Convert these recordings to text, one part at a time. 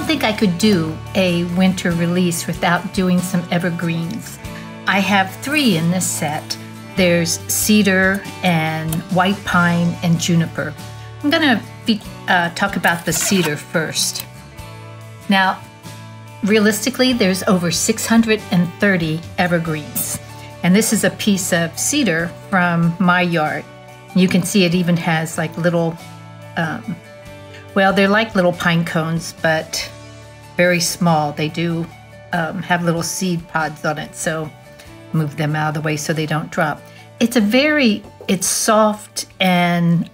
don't think I could do a winter release without doing some evergreens. I have three in this set. There's cedar and white pine and juniper. I'm gonna talk about the cedar first. Now, realistically, there's over 630 evergreens. And this is a piece of cedar from my yard. You can see it even has like little, well, they're like little pine cones, but very small. They do have little seed pods on it, so move them out of the way so they don't drop. It's soft and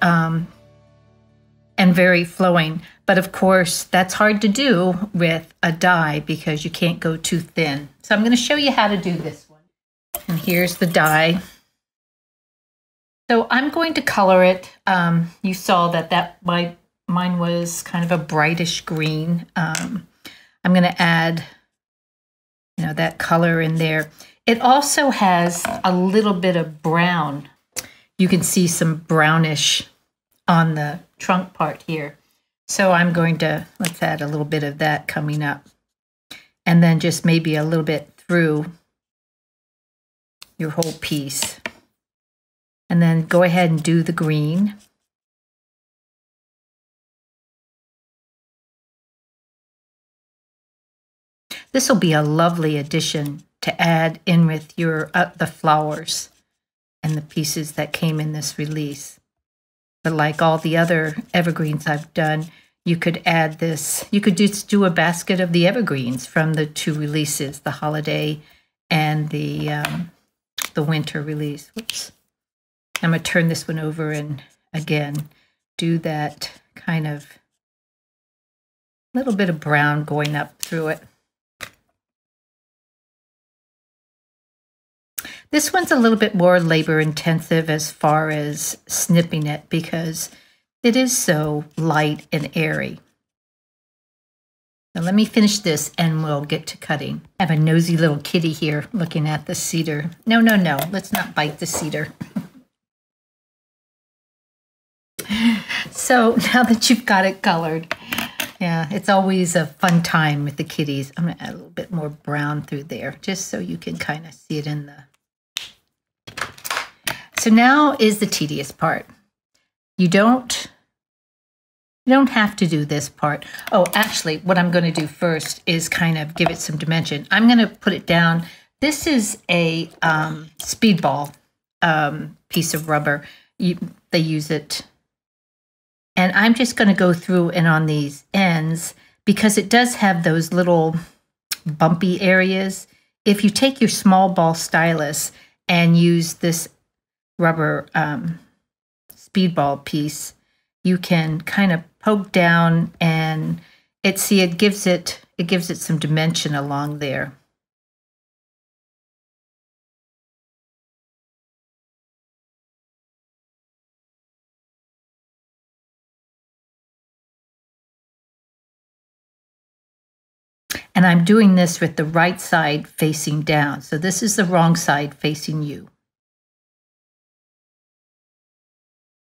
very flowing, but of course that's hard to do with a dye because you can't go too thin. So I'm gonna show you how to do this one. And here's the dye. So I'm going to color it. You saw that mine was kind of a brightish green. I'm gonna add, that color in there. It also has a little bit of brown. You can see some brownish on the trunk part here. So I'm going to, let's add a little bit of that coming up. And then just maybe a little bit through your whole piece. And then go ahead and do the green. This will be a lovely addition to add in with your the flowers and the pieces that came in this release. But like all the other evergreens I've done, you could add this. You could just do a basket of the evergreens from the two releases, the holiday and the winter release. Whoops. I'm going to turn this one over and again do that kind of little bit of brown going up through it. This one's a little bit more labor intensive as far as snipping it because it is so light and airy. Now let me finish this and we'll get to cutting. I have a nosy little kitty here looking at the cedar. No, let's not bite the cedar. So now that you've got it colored, yeah, it's always a fun time with the kitties. I'm going to add a little bit more brown through there just so you can kind of see it in the... So now is the tedious part. You don't have to do this part. Oh, actually, what I'm going to do first is kind of give it some dimension. I'm going to put it down. This is a speedball piece of rubber. They use it. And I'm just going to go through and on these ends, because it does have those little bumpy areas. If you take your small ball stylus and use this rubber speedball piece, you can kind of poke down and it gives it some dimension along there. And I'm doing this with the right side facing down. So this is the wrong side facing you.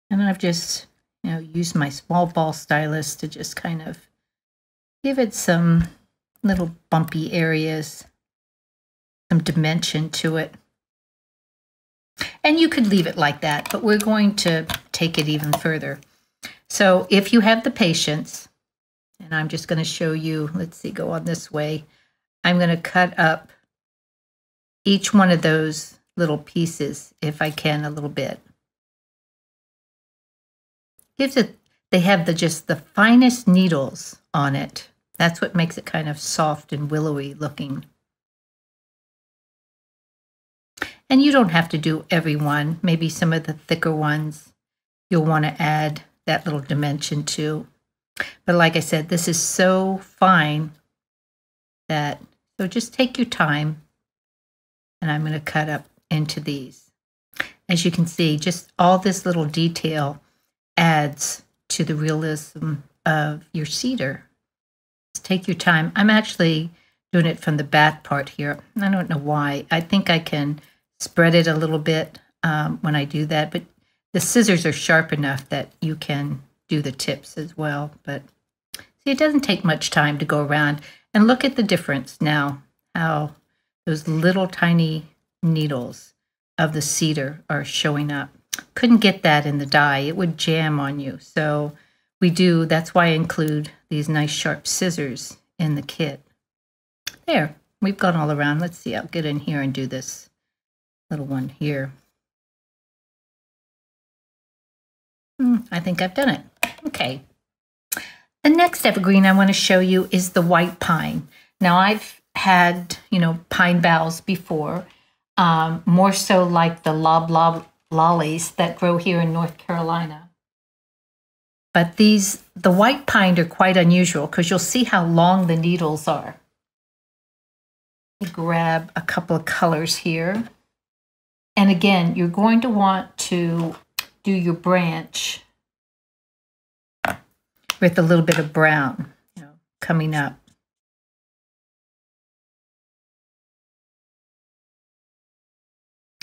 And I've just, used my small ball stylus to just kind of give it some little bumpy areas, some dimension to it. And you could leave it like that, but we're going to take it even further. So if you have the patience, and I'm just going to show you, let's see, go on this way. I'm going to cut up each one of those little pieces, if I can, a little bit. They have just the finest needles on it. That's what makes it kind of soft and willowy looking. And you don't have to do every one. Maybe some of the thicker ones you'll want to add that little dimension to. But like I said, this is so fine that, so just take your time, and I'm going to cut up into these. As you can see, just all this little detail adds to the realism of your cedar. Just take your time. I'm actually doing it from the back part here. I don't know why. I think I can spread it a little bit when I do that, but the scissors are sharp enough that you can do the tips as well, but See, it doesn't take much time to go around. And look at the difference now, how those little tiny needles of the cedar are showing up. Couldn't get that in the dye. It would jam on you. So we do, that's why I include these nice sharp scissors in the kit. There, we've gone all around. Let's see, I'll get in here and do this little one here. I think I've done it. Okay. The next evergreen I want to show you is the white pine. Now I've had, pine boughs before, more so like the loblollies that grow here in North Carolina. But the white pine are quite unusual because you'll see how long the needles are. Grab a couple of colors here. And again, you're going to want to do your branch with a little bit of brown, coming up.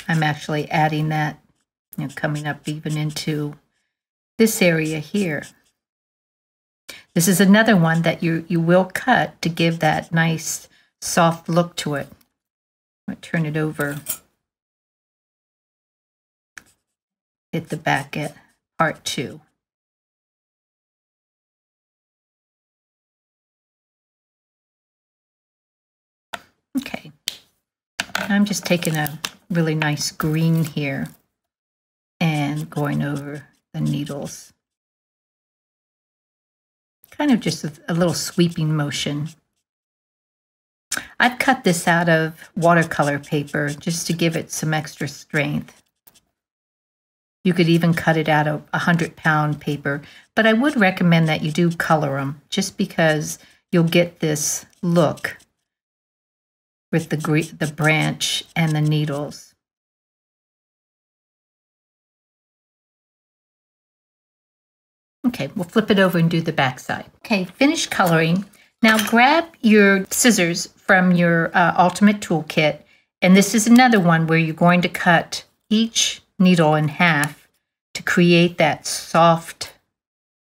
I'm actually adding that, coming up even into this area here. This is another one that you will cut to give that nice soft look to it. I'm going to turn it over. Hit the back at part two. Okay, I'm just taking a really nice green here and going over the needles. Kind of just a little sweeping motion. I've cut this out of watercolor paper just to give it some extra strength. You could even cut it out of 100-pound paper, but I would recommend that you do color them just because you'll get this look with the branch and the needles. Okay, we'll flip it over and do the back side. Okay, finish coloring. Now grab your scissors from your Ultimate Toolkit, and this is another one where you're going to cut each needle in half to create that soft,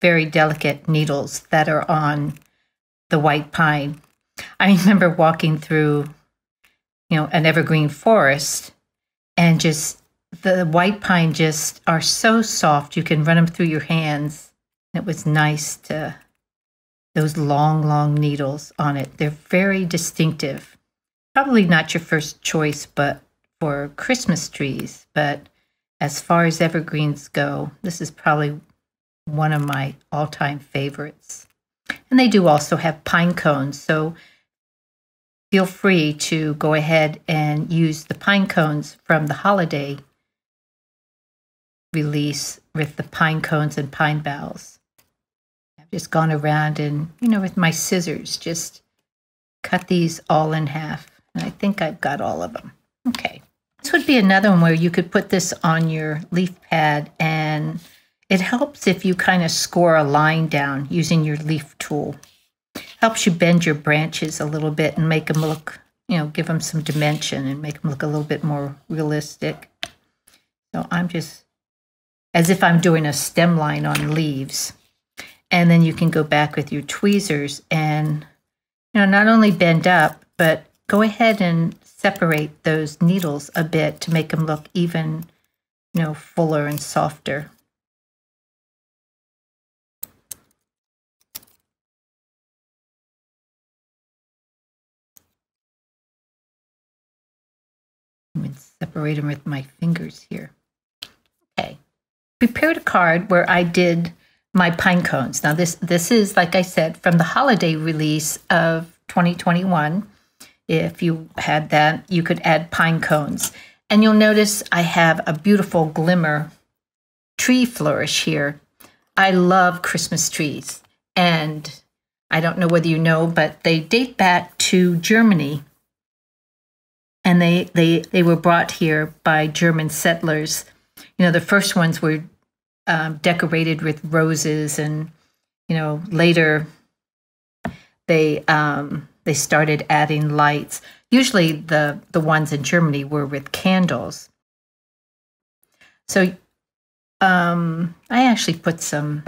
very delicate needles that are on the white pine. I remember walking through an evergreen forest, and just the white pine just are so soft you can run them through your hands. It was nice to those long needles on it. They're very distinctive. Probably not your first choice but for Christmas trees, but as far as evergreens go, this is probably one of my all-time favorites. And they do also have pine cones, so feel free to go ahead and use the pine cones from the holiday release with the pine cones and pine boughs. I've just gone around and, with my scissors, just cut these all in half. And I think I've got all of them. Okay. This would be another one where you could put this on your leaf pad, and it helps if you kind of score a line down using your leaf tool. Helps you bend your branches a little bit and make them look, give them some dimension and make them look a little bit more realistic. So I'm just, as if I'm doing a stem line on leaves. And then you can go back with your tweezers and, not only bend up, but go ahead and separate those needles a bit to make them look even, fuller and softer. I'm going to separate them with my fingers here. Okay. Prepared a card where I did my pine cones. Now this is, like I said, from the holiday release of 2021. If you had that, you could add pine cones. And you'll notice I have a beautiful glimmer tree flourish here. I love Christmas trees. And I don't know whether you know, but they date back to Germany. And they were brought here by German settlers. The first ones were decorated with roses, and later they started adding lights. Usually the ones in Germany were with candles. So I actually put some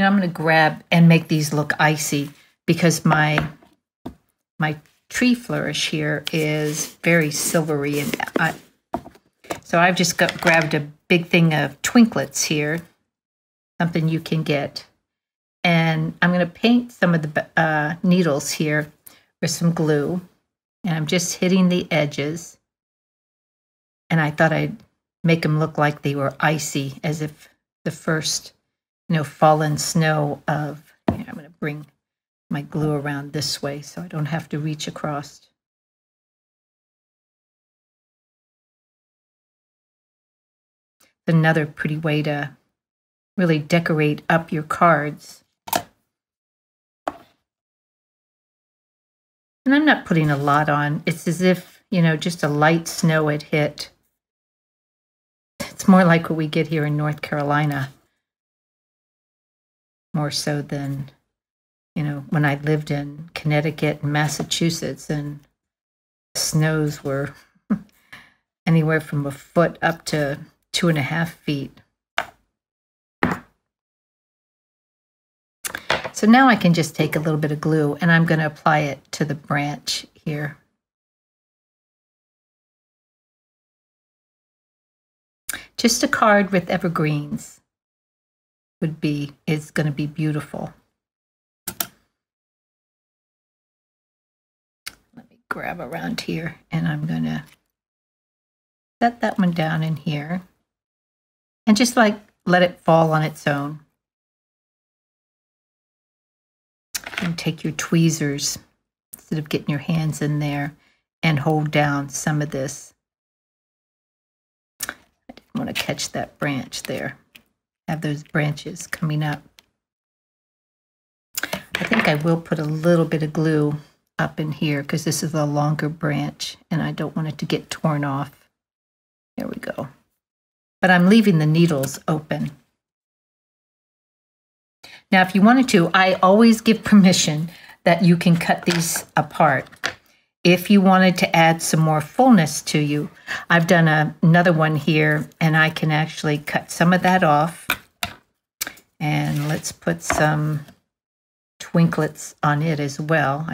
you know, I'm going to grab and make these look icy because my tree flourish here is very silvery. And so I've just grabbed a big thing of twinklets here, something you can get. And I'm going to paint some of the needles here with some glue. And I'm just hitting the edges. And I thought I'd make them look like they were icy, as if the first, you know, fallen snow of, you know, I'm going to bring my glue around this way so I don't have to reach across. Another pretty way to really decorate up your cards. And I'm not putting a lot on. It's as if, you know, just a light snow had hit. It's more like what we get here in North Carolina, more so than, you know, when I lived in Connecticut and Massachusetts, and snows were anywhere from a foot up to 2.5 feet. So now I can just take a little bit of glue and I'm going to apply it to the branch here. Just a card with evergreens is going to be beautiful. Let me grab around here and I'm going to set that one down in here and just like let it fall on its own. And take your tweezers instead of getting your hands in there and hold down some of this. I want to catch that branch there. Have those branches coming up. I think I will put a little bit of glue up in here because this is a longer branch and I don't want it to get torn off. There we go. But I'm leaving the needles open. Now, if you wanted to, I always give permission that you can cut these apart. If you wanted to add some more fullness to you, I've done another one here, and I can actually cut some of that off. And let's put some twinklets on it as well.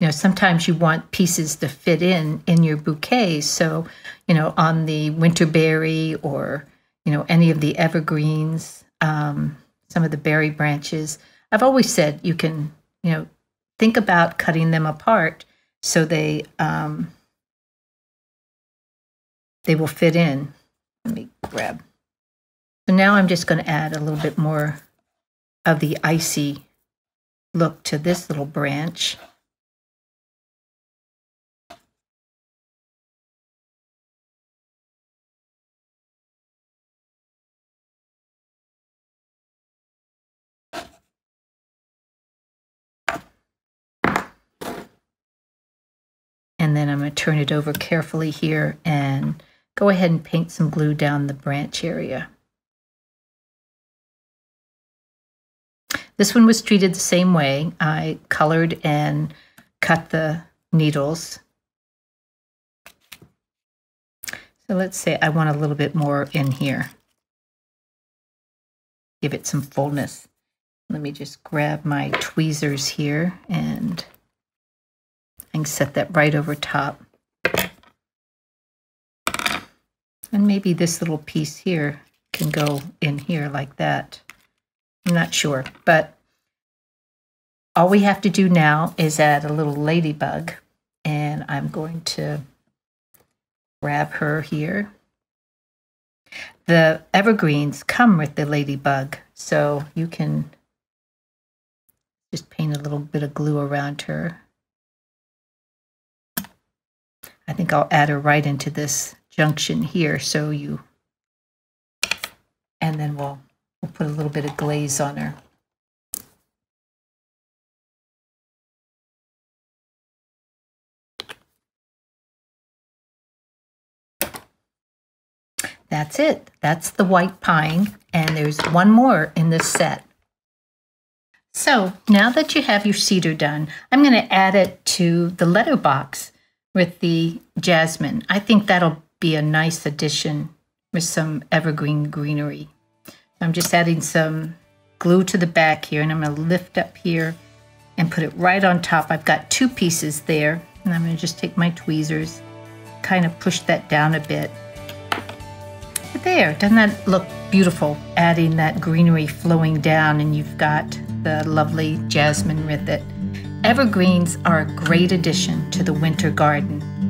You know, sometimes you want pieces to fit in your bouquets. So, you know, on the winterberry or, you know, any of the evergreens, some of the berry branches. I've always said you can, you know, think about cutting them apart so they will fit in. Let me grab. So now I'm just going to add a little bit more of the icy look to this little branch. And then I'm going to turn it over carefully here and go ahead and paint some glue down the branch area. This one was treated the same way. I colored and cut the needles. So let's say I want a little bit more in here. Give it some fullness. Let me just grab my tweezers here and set that right over top. And maybe this little piece here can go in here like that. I'm not sure, but all we have to do now is add a little ladybug, and I'm going to grab her here. The evergreens come with the ladybug, so you can just paint a little bit of glue around her. I think I'll add her right into this junction here, so and then we'll put a little bit of glaze on her. That's it. That's the white pine, and there's one more in this set. So now that you have your cedar done, I'm going to add it to the letterbox. with the jasmine. I think that'll be a nice addition with some evergreen greenery. I'm just adding some glue to the back here, and I'm going to lift up here and put it right on top. I've got two pieces there, and I'm going to just take my tweezers, kind of push that down a bit. But there, doesn't that look beautiful? Adding that greenery flowing down, and you've got the lovely jasmine with it. Evergreens are a great addition to the winter garden.